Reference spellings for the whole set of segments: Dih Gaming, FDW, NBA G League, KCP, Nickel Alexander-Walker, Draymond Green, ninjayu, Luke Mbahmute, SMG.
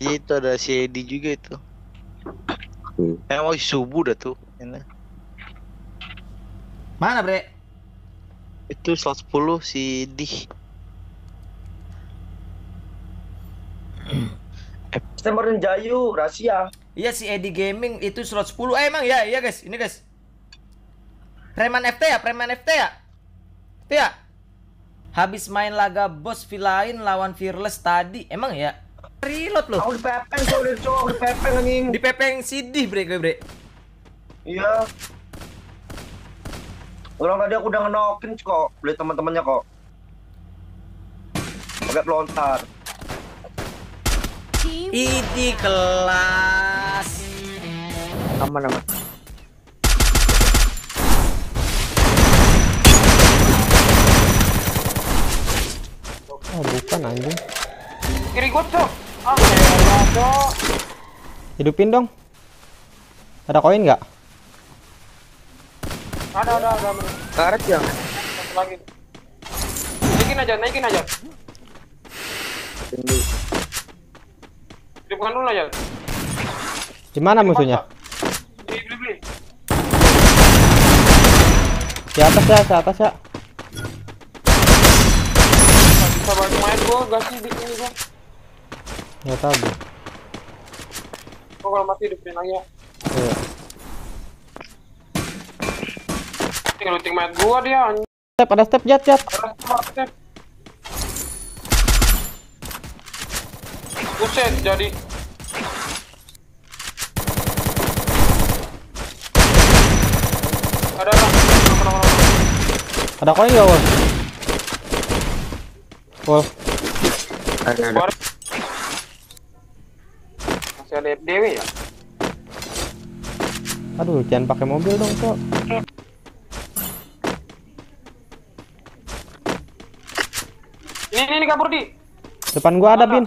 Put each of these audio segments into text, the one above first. Iya itu ada si Edi juga itu. Emang subuh dah tuh. Enak. Mana bre? Itu 110 si Edi. Stemmerin Jayu, rahasia. Iya si Edi Gaming itu 110. Emang ya, iya guys, ini guys. Preman FT ya, preman FT ya. Itu ya. Habis main laga bos villain lawan Fearless tadi, emang ya? Reload loh. Aku dipepeng, kau udah cowok dipepeng anjing. Dipepeng sidih bre gue bre. Iya. Orang tadi aku udah ngenokin kok, beli teman-temannya kok. Agak lontar. Idi kelas. Aman aman. Oh bukan anjing. Kiri gue tuh. Ah elah tuh. Hidupin dong. Ada koin nggak? Ada. Karet ya. Satu lagi. Naikin aja. Bukan dulu ya. Di mana musuhnya? Beli. Di atas ya. Gak bisa bantu main gua, gasnya di sini gua. Enggak tahu. Gua kalau mati hidupin lagi ya. Iya. Tinggal looting mayat gua dia. Ada step jat. Ada step. Buset, jadi ada koin gak, Wolf? Ada. Masih ada FDW ya? Aduh, jangan pakai mobil dong, kok. Ini kabur di depan gua ada, Bin.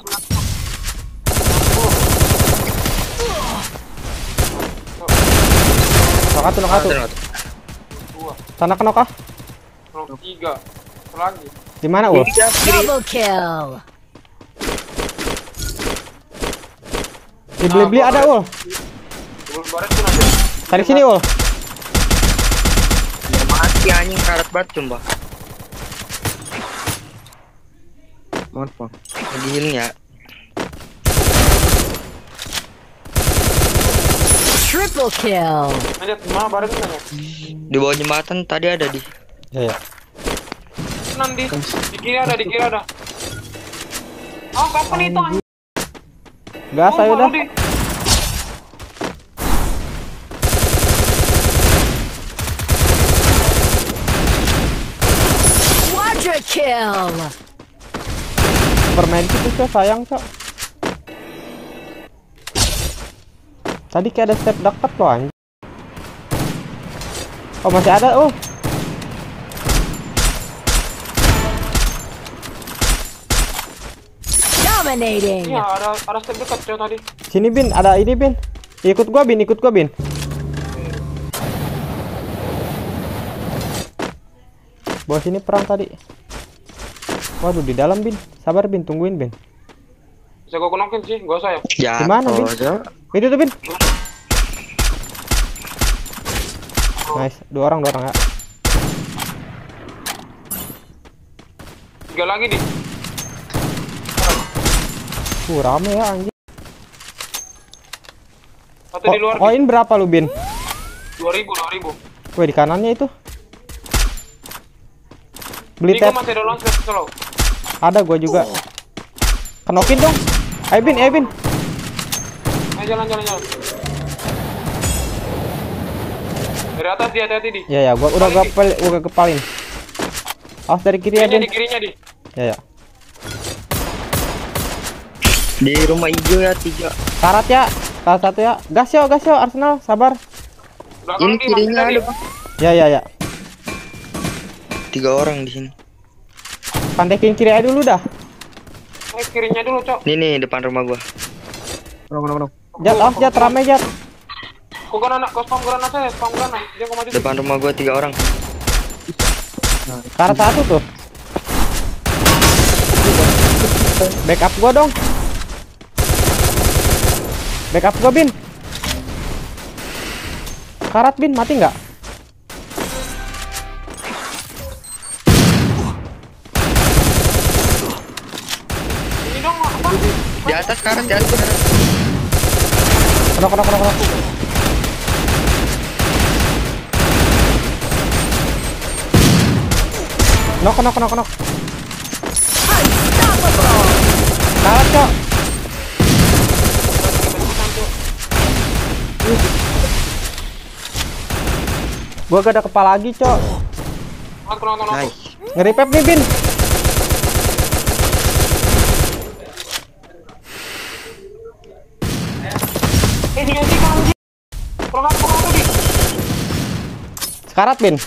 Nokatu. Sana ke nokah? Nokah 3. Lagi. Di mana, Wolf? Double kill. Di beli-beli ada, Wolf. Tarik sini, Wolf. Mati anjing karet batu, Mbak. Maaf, lagi healing ya. Triple kill. Di bawah jembatan tadi ada di. Iya. Nanti di kiri ada, Oh, kapan itu anjing? Enggak, saya udah. Quadra kill. Permain itu tuh sayang, Cok. Tadi kayak ada step dekat loh anjing. Oh masih ada. Dominating. Iya ada step dekat coy tadi. Sini Bin, ada ini Bin. Ikut gua Bin. Bos ini perang tadi. Waduh di dalam Bin. Sabar Bin, tungguin Bin. Bisa gua kunokin sih, gua sayang. Ya. Gimana Bin? Itu tuh Bin. Nice, dua orang ya. Tiga lagi nih. Rame ya anjing. Satu di luar. Koin berapa lu Bin? 2000. Woi di kanannya itu. Beli tab. Ada gua juga. Kenokin dong. Ayo Bin. Jalan. Dari atas dia hati-hati di. Ya gua udah kepalin. Awas dari kiri ya, Bin. Di kirinya di. Ya. Di rumah hijau ya 3. Karat ya. Karat 1 ya. Gas yo Arsenal, sabar. Ini kirinya ada. Ya. 3 orang di sini. Pantekin kiri aja dulu dah. Ini kirinya dulu, Cok. Nih depan rumah gua. Bro. Jat, rame jat. Kok anak kosong granat saya, spam granat. Dia kok maju. Depan rumah gua 3 orang. Nah, karat 1 tuh. Backup gua dong. Backup gua, Bin. Karat, Bin, mati nggak? Ini dong, apa? Di atas karat, di atas. Kena. Knock. Karat, Cok. Gua gak ada kepala lagi, Cok. Ngeripep nih, Bin. Sekarat, Bin.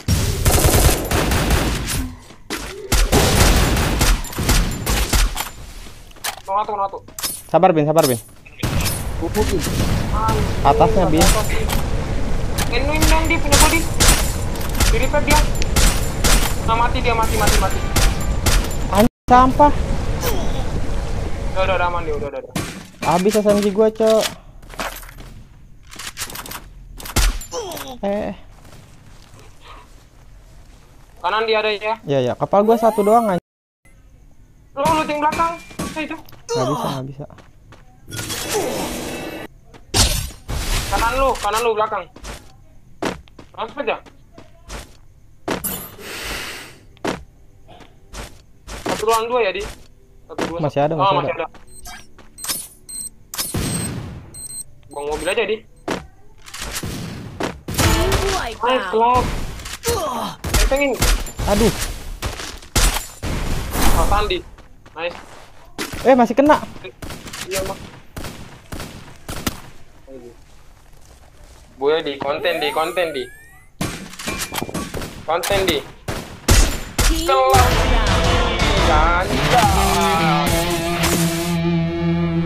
Sabar, Bin, sabar, Bin. Atasnya, Bin. Ini punya body. Diripet dia. Nah, mati dia, mati. Anjir, sampah. Udah aman dia, udah. Habis SMG gua, Cok. Kanan dia ada ya? Iya. Kapal gua satu doang aja. Lu looting belakang. Itu. Enggak bisa. Kanan lu belakang. Langsung aja. Satu ruang dua ya, Di. Masih ada. Buang mobil aja, Di. Nice lock. Tengin. Aduh. Apaan, Di? Nice. Masih kena. Iya, Bang. Boy, di konten di. Keluar.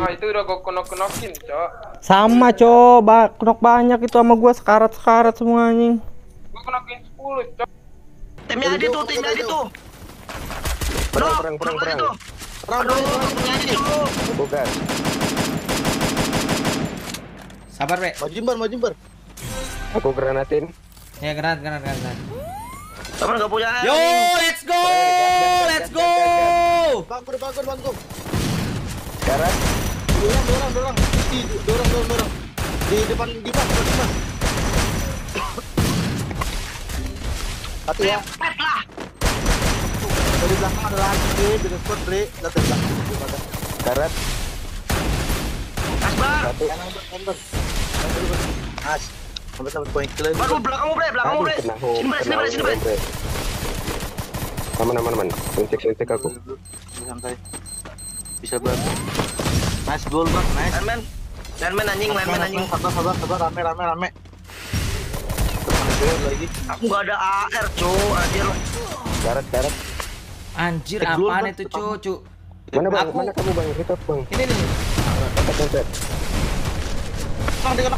Nah, itu udah gua knock-knockin, Cok. Sama, Cok. Knock banyak itu sama gua, sekarat-sekarat semua anjing. Gua knockin 10, Cok. Timnya di tuh. Perang. Bukan. Sabar, Be. Maju jembar. Aku granatin. Ya, granat. Sabar, enggak punya. Yo, let's go. Bangkur. Sekarang dorong. Dorong. Di depan Dimas. Satu ya. Dari belakang ada lagi, dari spot beli, dari belakang ada karet. As, sampai poin kalian. Baru belakangmu bre. Sini bre. Aman. Cek aku. Santai. Bisa banget. Nice goal, Bang. Nice. Landman anjing. Sabar. Rame. Lagi. Aku enggak ada AR, Cuk. Anjir lu. Karet. Anjir, apaan itu, cucu? Mana kamu, Bang? Kita, Bang. Ini.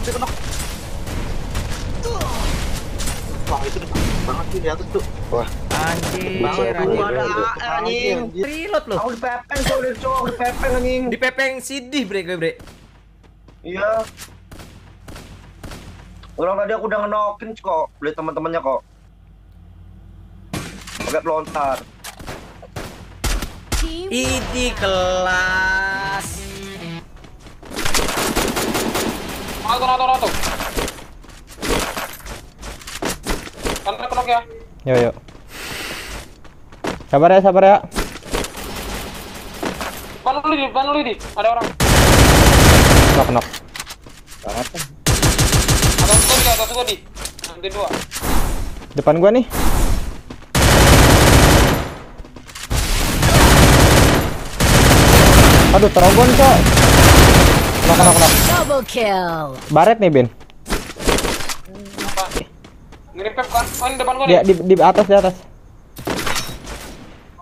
Dikenok. Wah, itu banget sih di atas tuh. Wah, anjir. Reload loh. Aku dipepeng, anjing. Dipepeng sidih, bre. Iya. Orang tadi aku udah ngenokin kok, beli teman-temannya kok. Pakai pelontar. Ini kelas. Roto. Kontak ya. Yuk. Sabar ya. Ban lu di. Ada orang. Knock. Apa? Atas gua di. Nanti dua. Depan gua nih. Aduh, terogon, Cok. Knock. Double kill. Baret nih, Bin. Apa? Ngeripep kan? Ini depan gua nih. Ya, di atas.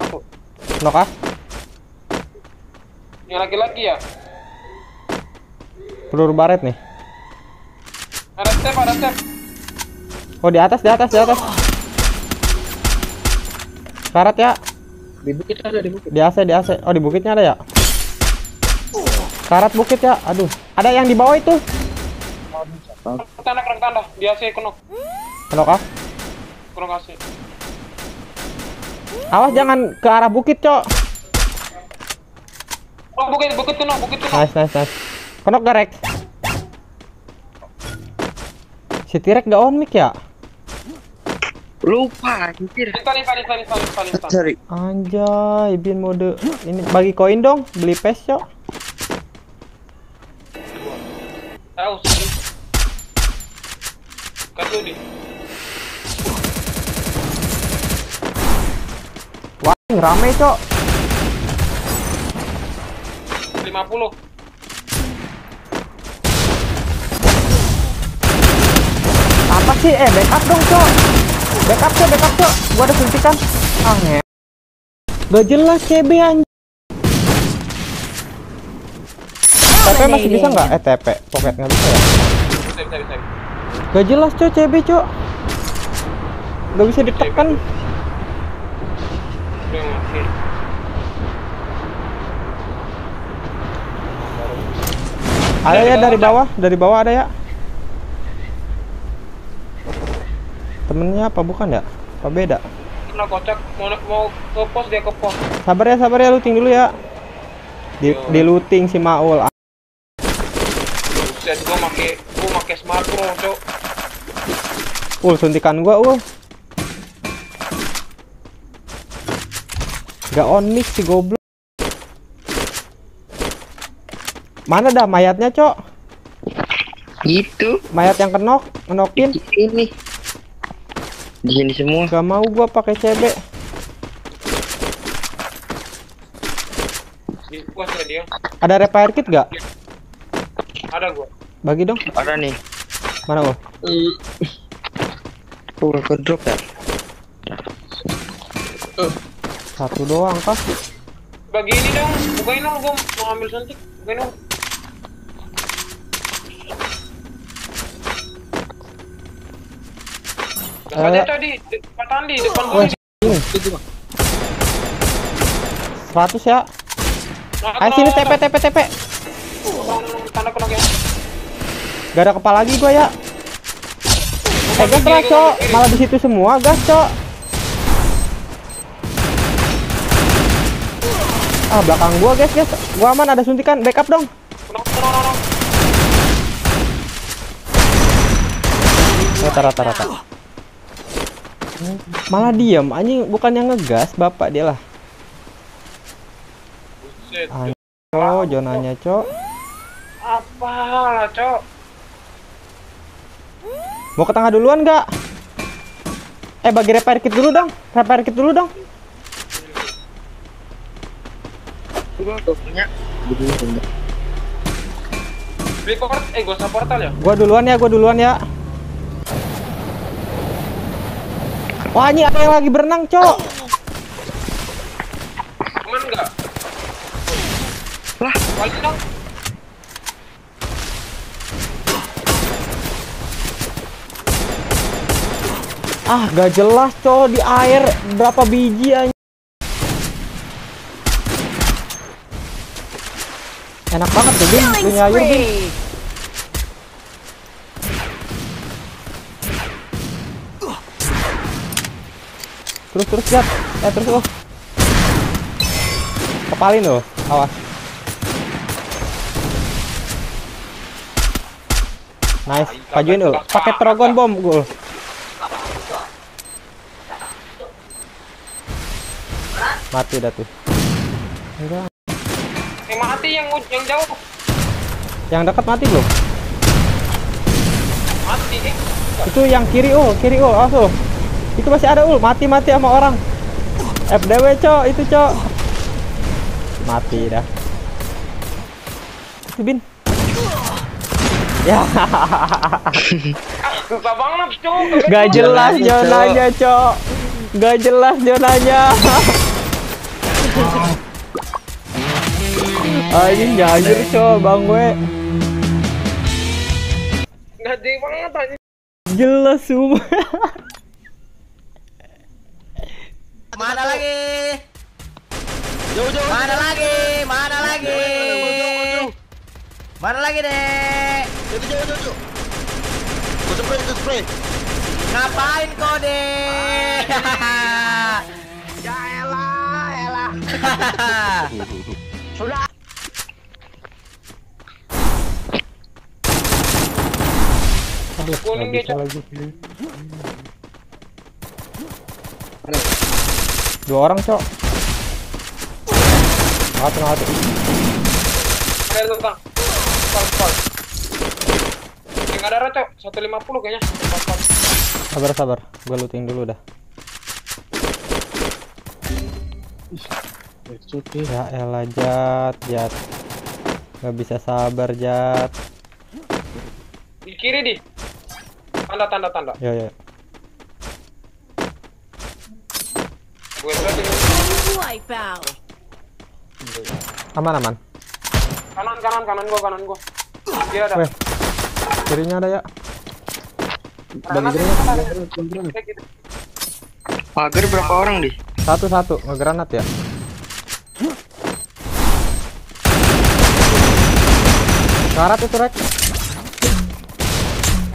Aku. Knock ah. Ini laki-laki ya? Peluru baret nih. Ada step. Oh, di atas. Karat ya. Di bukit ada. Di bukit. Di AC. Oh, di bukitnya ada ya? Karat bukit ya, aduh. Ada yang di bawah itu. Kena tanda. Dia sih kunok. Kunok ah? Kunok asih. Awas jangan ke arah bukit, Cok. Oh, bukit kunok, Nice. Kunok garek. Si Tirek gak on mic ya? Lupa anjir. Cari. Anjay, bin mode. Ini bagi koin dong, beli pes, Cok. Wah, rame, Cok. 50. Apa sih? Backup dong, Cok. Backup, Cok. Gua ada suntikan. Aneh. Gak jelas CB anjir. TP masih bisa nggak? TP pocket nggak bisa ya? Bisa. Gak jelas, Cok. CB, Cok. Gak bisa ditekan. Ada ya dari bawah ada ya. Temennya apa bukan ya? Apa beda? Kena kocak, mau ke pos, dia ke pos. Sabar ya, looting dulu ya. Di looting si Maul. Buset, gua make smart bro, Cok. Suntikan gua, Gak on mic si goblok. Mana dah mayatnya, Cok? Itu mayat yang kenokin. Ini. Di sini semua. Gak mau gua pakai CB. Ada repair kit gak? Ada gua. Bagi dong. Ada nih. Mana gua? Udah ke drop ya? Satu doang kah? Bagi ini dong. Bukain dong, gua mau ambil suntik. Bukain dong. Ada tadi depan Andi, depan gua. 100 ya. Ayo sini TP. Tanda kenok ya. Gak ada kepala lagi gua ya. Gas lah, Cok. Malah di situ semua gas, Cok. Belakang gua guys. Gua aman, ada suntikan. Backup dong. Rata. Malah diam anjing, bukan yang ngegas, bapak dia lah. Anjing. Oh, zonanya, Cok. Apalah, Cok. Mau ke tengah duluan enggak? Bagi repair kit dulu dong. Gua duluan ya. Wah, ini ada yang lagi berenang, Cok. Aman enggak? Lah, balik dong. Gak jelas, Cok, di air berapa biji aja. Enak banget tuh, Bin. Punya ayu, Bin. Terus, lihat. Terus, loh. Kepalin, loh. Awas. Nice. Pajuin, loh. Pakai trogon bom, gul. Mati dah tuh. Enggak. Mati yang jauh. Yang dekat mati belum? Mati. Itu yang kiri ul. Awas. Itu masih ada ul, mati sama orang. FDW, Cok, itu, Cok. Mati dah. Itu Bin. Ya. Susah banget, Cok. Gak jelas zonanya, Cok. Anjing jajur, Cok, bang gue. Ngadi banget anjing. Jelas semua. Mana lagi? Mana lagi, Dek? Jatuh. Gue spray. Ngapain kau, Dek? Ya elah. Sudah. Kuning dia lagi. Dua orang, Cok. Tengah-tengah. Ada tentang. Pol. Enggak ada rata, 150 kayaknya. Sabar. Gua looting dulu dah. Ya elah, Jat. Gak bisa sabar, Jat. Di kiri di. Tanda. Ya. Gue tadi. Aman. Kanan gua. Dia ada. Weh. Kirinya ada ya. Bagi gitu. Pagar berapa orang di? Satu. Ngegranat ya. Karat itu rek.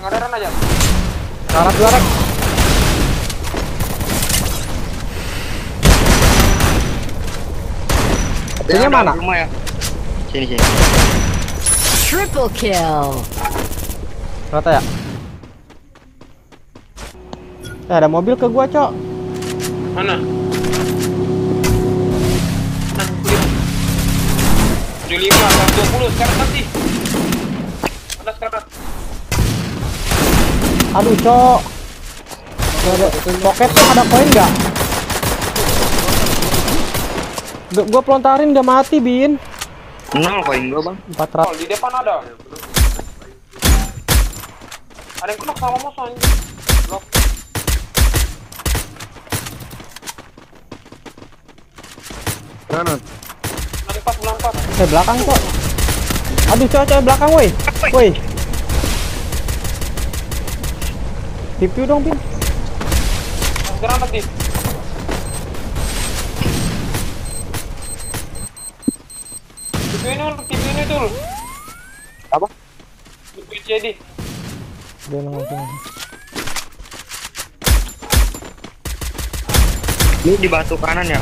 Ngadaran aja. Karat dua rek. Ini mana? Rumah ya. Sini. Triple kill. Rata ya? Ada mobil ke gua, Cok. Mana? Nah, 75, 120 sekarang nanti. Ada sekarang. Aduh, Cok. Poketnya ada koin enggak? Gua pelontarin udah mati, Bin. 0 koin gua, Bang. 400. Di depan ada. Ada yang kena sama musuh anjing. Blok. Kanan. Nampak. Belakang, Cok. Aduh, Cok, belakang, woi. Tipu dong, Bin. Kenapa sih? Tipu ini dulu. Apa? Tipu jadi. Dia langsung. Ini di batu kanan ya.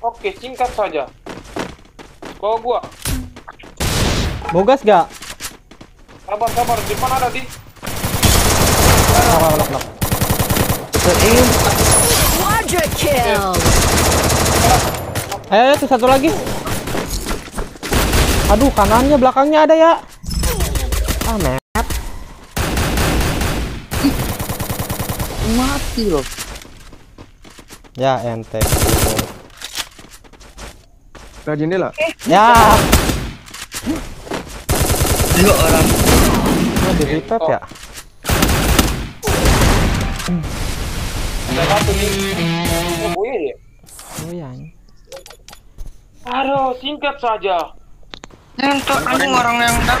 Oke, singkat saja. Kau gua. Bogas gak? Sabar, di mana ada di? Lap. Quadra kill. Itu satu lagi. Aduh, kanannya belakangnya ada ya. Map. Mati loh. Ya ente. Jendela. Ya. Dua orang. Di repeat ya. Ada satu nih. Oh iya. Aduh, singkat saja. Entok anjing orang yang dak.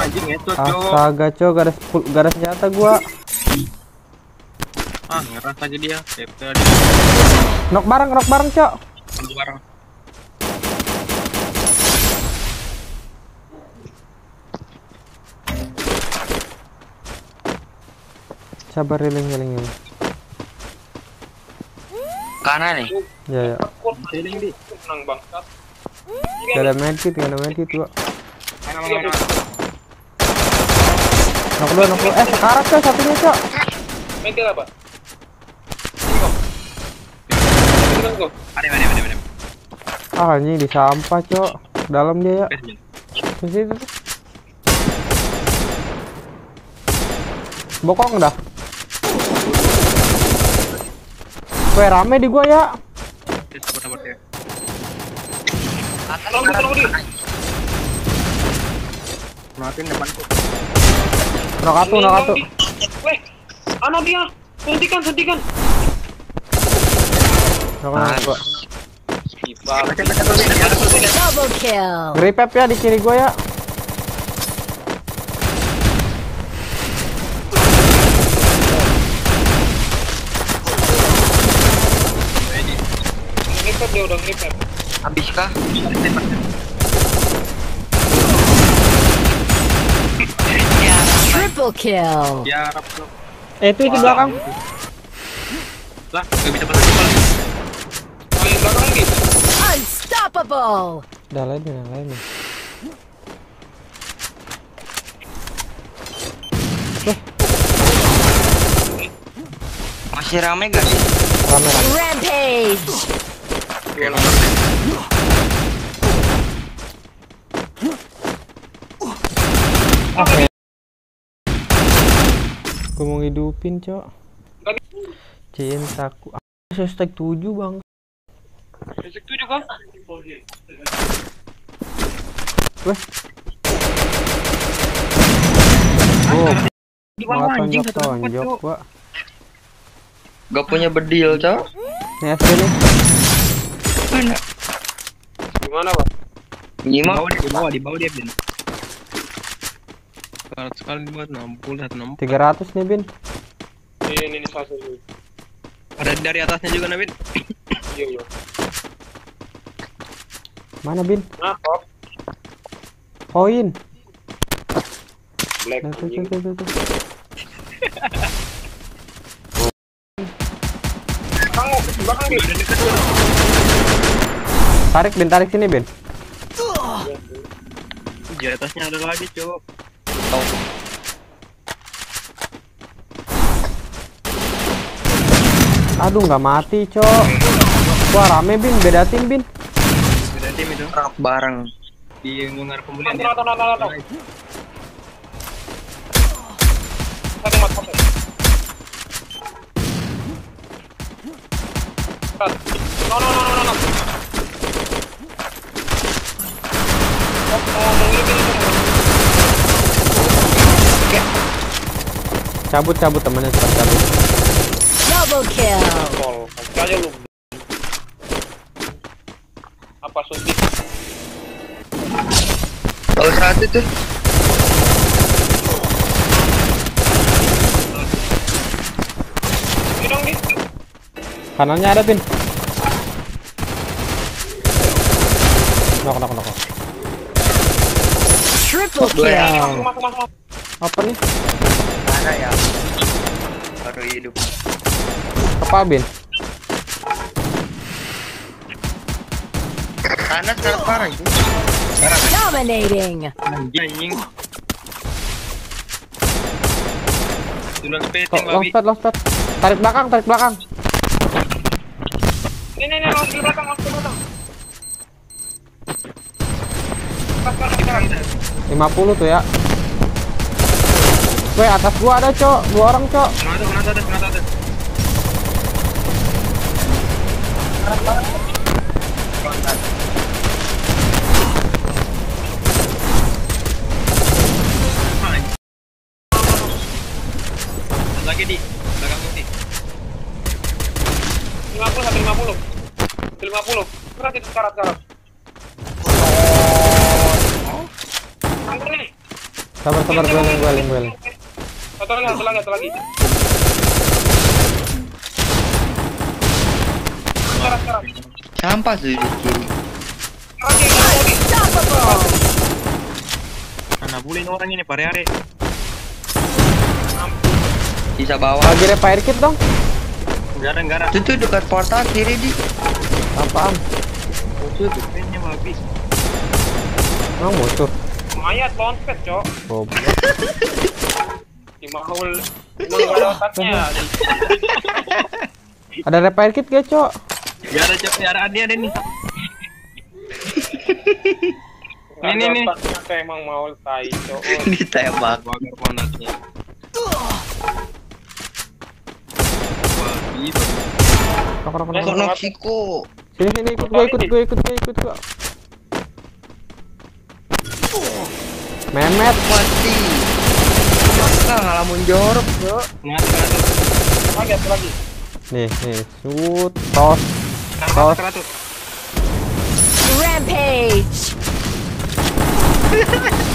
Anjing itu, Cok. Astaga, Cok, garis senjata gua. Ngeras aja dia. Nok bareng, Cok. Sabar, healing. Kanan nih. Ya. Healing di. Senang bangsat. Ada medkit, Pak. Nak keluar. Sekarat tuh satunya, Cok. Medkit apa? Tunggu. Ada. Ini di sampah, Cok. Dalam dia ya. Di situ. Bokong dah. Weh, rame di gua ya. Sabar ya. Tolong di. Matiin depanku. Nok atu. Weh. Ano dia? Suntikan. Nah, Double kill. Gripep ya di kiri gue ya. Gripep dia udah gripep. Habis kah? Triple kill. Ya, itu di belakang. Lah, nggak bisa berhenti lagi. Paling belakang gitu. Unstoppable. Udah lain, udah lain. Masih rame gak sih? Rame. Rampage. Oke. Gue mau hidupin, Cok. Cintaku. Hashtag 7, Bang. Hashtag 7, Bang. Wes. Oh. Tonjok, Pak. Gak punya bedil, Cok. Nih, sini. Mana? Gimana, Pak? Nyimak. Di bawah dia, Bin. 400 kali buat 60, 160. 300 nih, Bin. Ini satu. Ada dari atasnya juga, Bin. Iya. Mana, Bin? Nah, kok. Koin. Black. Tuh. Tarik, Bin, tarik sini, Bin. Di atasnya ada lagi, Cok. Aduh, nggak mati, Cok. Wah, rame, Bin. Beda tim itu rak bareng di ngungar pembelian. Cabut temennya, cabut. Double kill. Aja lu. Apa suntik? Kalau saat itu. Kanannya ada, Bin. Nok. Triple kill. Apa nih? Ada ya, baru hidup. Apa, Bin? Karena terlalu parah itu. Dominating. Anjing. Lompat. Tarik belakang. Ini lompat belakang. 50 tuh ya. Weh, atas gua ada, Cok. 2 orang, Cok. Mana ada. Lagi di belakang putih. 50. Berat itu karat. Sabar, guling. Satu lagi. Sekarang. Sampah sih. Mana bulin orang ini, pare-are. Bisa bawa. Lagi repair kit dong. Gara-gara. Itu dekat portal kiri di. Apaan? Musuh tuh pennya habis. Mau musuh. Mayat launchpad, Cok. Goblok. Ada repair kit gak, Cok? Gak ada, Cok. Dia ada nih. Ini. Emang maul tai, Cok. Ditembak. Sini, ikut gua. Memet mati. Ngalamin jorok, Cok. Lagi. Nih, shoot, tos. Rampage.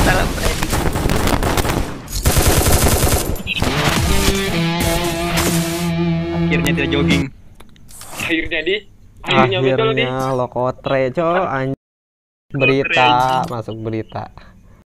Salam Freddy. Akhirnya dia jogging. Akhirnya di. Akhirnya betul nih. Lokotre, coy. Berita, masuk berita.